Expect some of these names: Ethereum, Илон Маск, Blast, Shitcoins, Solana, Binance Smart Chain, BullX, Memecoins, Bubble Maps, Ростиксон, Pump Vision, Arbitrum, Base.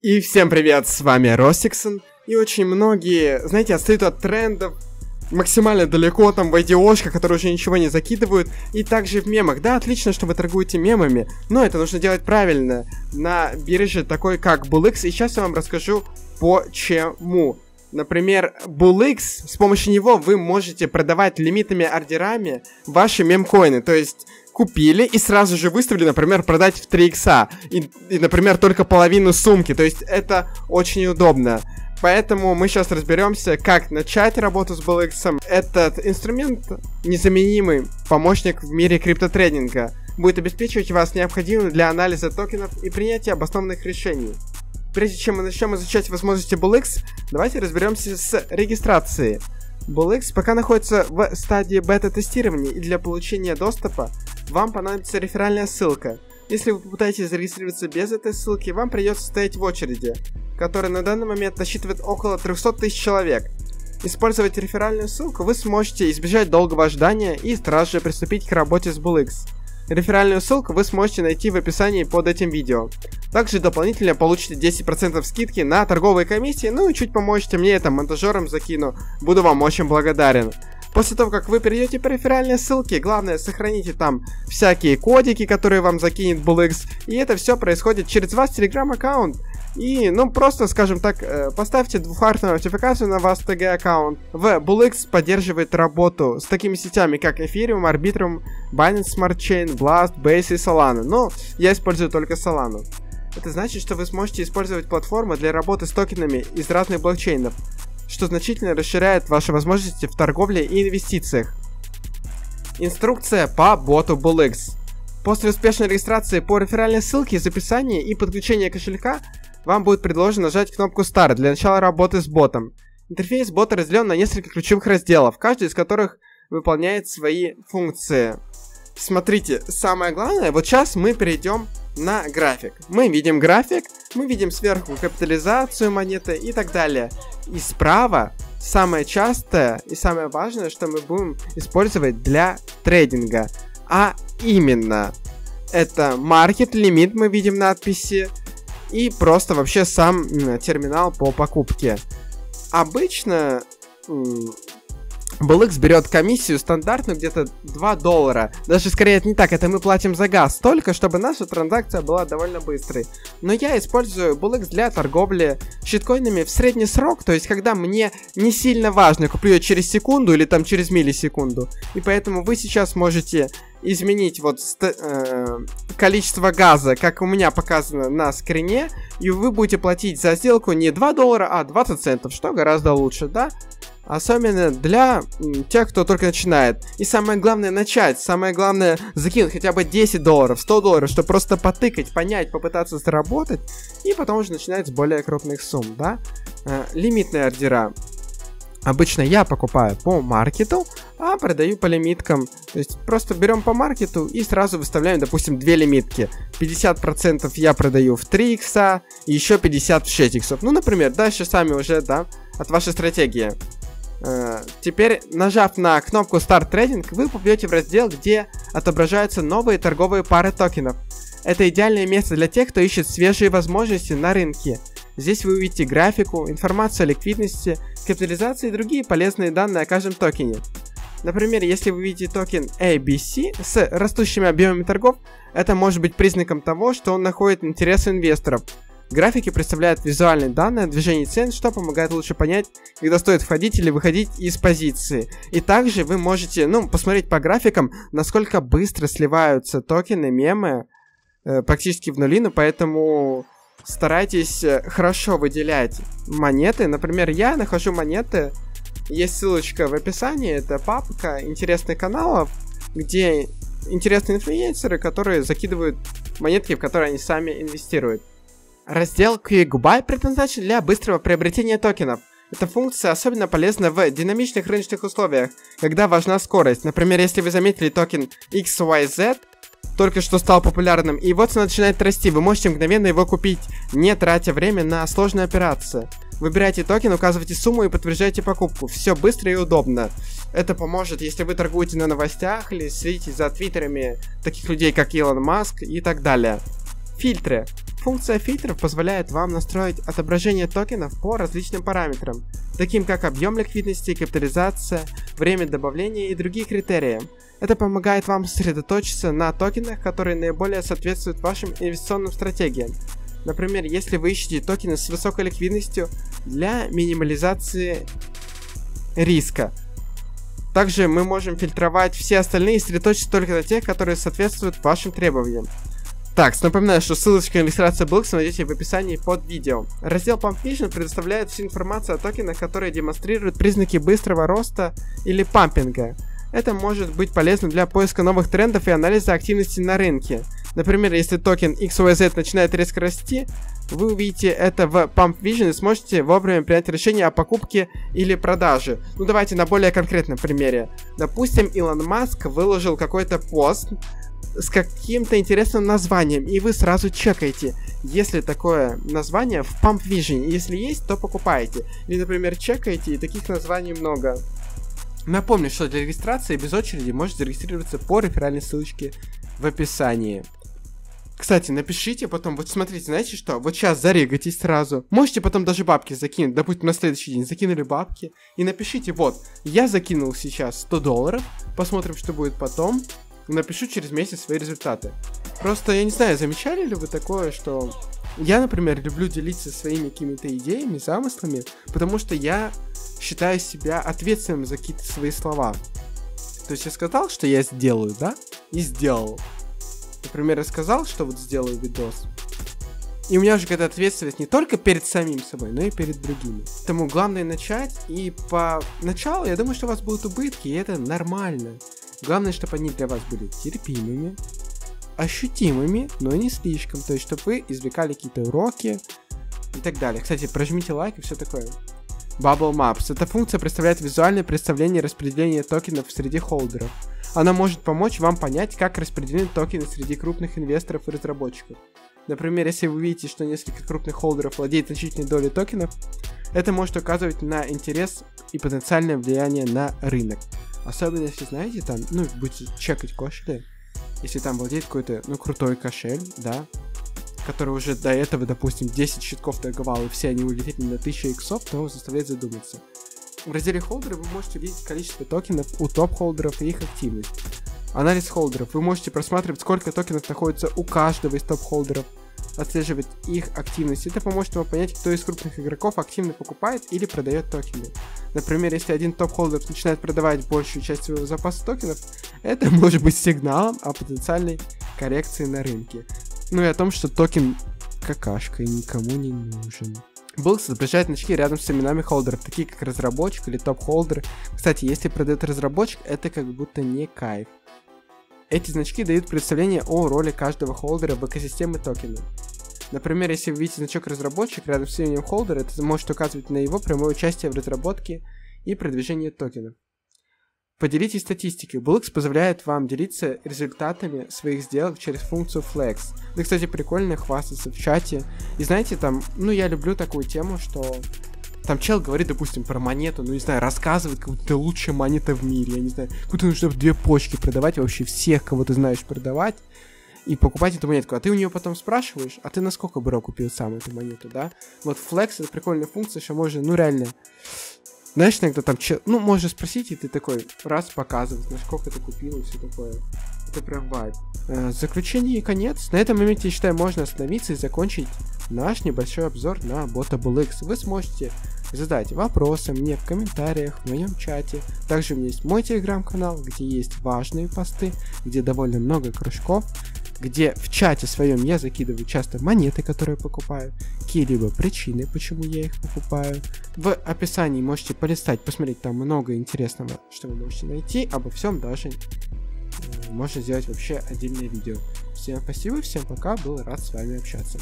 И всем привет, с вами Ростиксон. И очень многие, знаете, отстают от трендов максимально далеко, там в айдиошках, которые уже ничего не закидывают. И также в мемах. Да, отлично, что вы торгуете мемами, но это нужно делать правильно на бирже такой, как BullX. И сейчас я вам расскажу почему. Например, BullX, с помощью него вы можете продавать лимитными ордерами ваши мемкоины. То есть купили и сразу же выставили, например, продать в 3x, и, например, только половину сумки. То есть это очень удобно. Поэтому мы сейчас разберемся, как начать работу с BullX. Этот инструмент незаменимый помощник в мире криптотрейдинга. Будет обеспечивать вас необходимым для анализа токенов и принятия обоснованных решений. Прежде чем мы начнем изучать возможности BullX, давайте разберемся с регистрацией. BullX пока находится в стадии бета-тестирования, и для получения доступа вам понадобится реферальная ссылка. Если вы попытаетесь зарегистрироваться без этой ссылки, вам придется стоять в очереди, которая на данный момент насчитывает около 300 тысяч человек. Использовать реферальную ссылку вы сможете избежать долгого ожидания и сразу же приступить к работе с BullX. Реферальную ссылку вы сможете найти в описании под этим видео. Также дополнительно получите 10% скидки на торговые комиссии, ну и чуть поможете мне, это монтажером закину, буду вам очень благодарен. После того, как вы перейдете по реферальной ссылке, главное, сохраните там всякие кодики, которые вам закинет BullX, и это все происходит через ваш Telegram-аккаунт. И, ну, просто, скажем так, поставьте двухфакторную аутентификацию на ваш TG-аккаунт. BullX поддерживает работу с такими сетями, как Ethereum, Arbitrum, Binance Smart Chain, Blast, Base и Solana. Но я использую только Solana. Это значит, что вы сможете использовать платформы для работы с токенами из разных блокчейнов, что значительно расширяет ваши возможности в торговле и инвестициях. Инструкция по боту BullX. После успешной регистрации по реферальной ссылке из описания и подключения кошелька, вам будет предложено нажать кнопку Start для начала работы с ботом. Интерфейс бота разделен на несколько ключевых разделов, каждый из которых выполняет свои функции. Смотрите, самое главное, вот сейчас мы перейдем на график. Мы видим график, мы видим сверху капитализацию монеты и так далее. И справа самое частое и самое важное, что мы будем использовать для трейдинга. А именно, это маркет, лимит, мы видим надписи, и просто вообще сам терминал по покупке. Обычно BullX берет комиссию стандартную где-то 2 доллара. Даже скорее это не так, это мы платим за газ, только чтобы наша транзакция была довольно быстрой. Но я использую BullX для торговли щиткоинами в средний срок, то есть когда мне не сильно важно, куплю ее через секунду или там через миллисекунду. И поэтому вы сейчас можете изменить вот количество газа, как у меня показано на скрине, и вы будете платить за сделку не 2 доллара, а 20 центов, что гораздо лучше, да? Особенно для тех, кто только начинает. И самое главное начать, самое главное закинуть хотя бы 10 долларов, 100 долларов, чтобы просто потыкать, понять, попытаться заработать, и потом уже начинать с более крупных сумм, да? Лимитные ордера. Обычно я покупаю по маркету, а продаю по лимиткам. То есть просто берем по маркету и сразу выставляем, допустим, две лимитки. 50% я продаю в 3x, и еще 50% в 6x. Ну, например, дальше сами уже, да, от вашей стратегии. Теперь, нажав на кнопку Start Trading, вы попадете в раздел, где отображаются новые торговые пары токенов. Это идеальное место для тех, кто ищет свежие возможности на рынке. Здесь вы увидите графику, информацию о ликвидности, капитализации и другие полезные данные о каждом токене. Например, если вы видите токен ABC с растущими объемами торгов, это может быть признаком того, что он находит интересы инвесторов. Графики представляют визуальные данные о движении цен, что помогает лучше понять, когда стоит входить или выходить из позиции. И также вы можете, ну, посмотреть по графикам, насколько быстро сливаются токены, мемы, практически в нулину, поэтому старайтесь хорошо выделять монеты. Например, я нахожу монеты, есть ссылочка в описании, это папка интересных каналов, где интересные инфлюенсеры, которые закидывают монетки, в которые они сами инвестируют. Раздел Quick Buy предназначен для быстрого приобретения токенов. Эта функция особенно полезна в динамичных рыночных условиях, когда важна скорость. Например, если вы заметили токен XYZ, только что стал популярным, и вот он начинает расти, вы можете мгновенно его купить, не тратя время на сложные операции. Выбирайте токен, указывайте сумму и подтверждайте покупку. Все быстро и удобно. Это поможет, если вы торгуете на новостях или следите за твиттерами таких людей, как Илон Маск и так далее. Фильтры. Функция фильтров позволяет вам настроить отображение токенов по различным параметрам, таким как объем ликвидности, капитализация, время добавления и другие критерии. Это помогает вам сосредоточиться на токенах, которые наиболее соответствуют вашим инвестиционным стратегиям. Например, если вы ищете токены с высокой ликвидностью для минимализации риска. Также мы можем фильтровать все остальные и сосредоточиться только на тех, которые соответствуют вашим требованиям. Так, напоминаю, что ссылочку на регистрацию BullX найдете в описании под видео. Раздел Pump Vision предоставляет всю информацию о токенах, которые демонстрируют признаки быстрого роста или пампинга. Это может быть полезно для поиска новых трендов и анализа активности на рынке. Например, если токен XYZ начинает резко расти, вы увидите это в Pump Vision и сможете вовремя принять решение о покупке или продаже. Ну давайте на более конкретном примере. Допустим, Илон Маск выложил какой-то пост с каким-то интересным названием, и вы сразу чекаете, если такое название в Pump Vision, если есть, то покупаете. Или, например, чекаете, и таких названий много. Напомню, что для регистрации без очереди можете зарегистрироваться по реферальной ссылочке в описании. Кстати, напишите потом, вот смотрите, знаете что, вот сейчас зарегайтесь сразу, можете потом даже бабки закинуть, допустим, на следующий день закинули бабки, и напишите, вот, я закинул сейчас $100, посмотрим, что будет потом, напишу через месяц свои результаты. Просто, я не знаю, замечали ли вы такое, что я, например, люблю делиться своими какими-то идеями, замыслами, потому что я считаю себя ответственным за какие-то свои слова. То есть я сказал, что я сделаю, да, и сделал. Например, я сказал, что вот сделаю видос. И у меня уже какая-то ответственность не только перед самим собой, но и перед другими. Поэтому главное начать, и поначалу я думаю, что у вас будут убытки, и это нормально. Главное, чтобы они для вас были терпимыми, ощутимыми, но не слишком. То есть, чтобы вы извлекали какие-то уроки и так далее. Кстати, прожмите лайк и все такое. Bubble Maps. Эта функция представляет визуальное представление распределения токенов среди холдеров. Она может помочь вам понять, как распределены токены среди крупных инвесторов и разработчиков. Например, если вы видите, что несколько крупных холдеров владеет значительной долей токенов, это может указывать на интерес и потенциальное влияние на рынок. Особенно если, знаете, там, ну, будете чекать кошели, если там владеет какой-то, ну, крутой кошель, да, который уже до этого, допустим, 10 щитков торговал, и все они улетели на 1000 иксов, то его заставляет задуматься. В разделе холдеров вы можете видеть количество токенов у топ-холдеров и их активность. Анализ холдеров. Вы можете просматривать, сколько токенов находится у каждого из топ-холдеров, отслеживать их активность. Это поможет вам понять, кто из крупных игроков активно покупает или продает токены. Например, если один топ-холдер начинает продавать большую часть своего запаса токенов, это может быть сигналом о потенциальной коррекции на рынке. Ну и о том, что токен какашка и никому не нужен. BullX запрещает значки рядом с именами холдеров, такие как разработчик или топ-холдер. Кстати, если продает разработчик, это как будто не кайф. Эти значки дают представление о роли каждого холдера в экосистеме токена. Например, если вы видите значок разработчик рядом с именем холдера, это может указывать на его прямое участие в разработке и продвижении токена. Поделитесь статистикой. BullX позволяет вам делиться результатами своих сделок через функцию Flex. Да, кстати, прикольно хвастаться в чате. И знаете, там, ну я люблю такую тему, что там чел говорит, допустим, про монету, ну не знаю, рассказывает, как будто лучшая монета в мире, я не знаю, как нужно две почки продавать, вообще всех, кого ты знаешь, продавать и покупать эту монетку. А ты у нее потом спрашиваешь, а ты на сколько, бро, купил сам эту монету, да? Вот Flex это прикольная функция, что можно, ну реально... Знаешь, иногда там, ну, можно спросить, и ты такой, раз, показывать, насколько ты купил, и все такое. Это прям вайб. Заключение и конец. На этом моменте, я считаю, можно остановиться и закончить наш небольшой обзор на бота BullX. Вы сможете задать вопросы мне в комментариях, в моем чате. Также у меня есть мой телеграм-канал, где есть важные посты, где довольно много кружков, где в чате своем я закидываю часто монеты, которые покупаю, какие-либо причины, почему я их покупаю. В описании можете полистать, посмотреть, там много интересного, что вы можете найти. Обо всем даже можно сделать вообще отдельное видео. Всем спасибо, всем пока, был рад с вами общаться.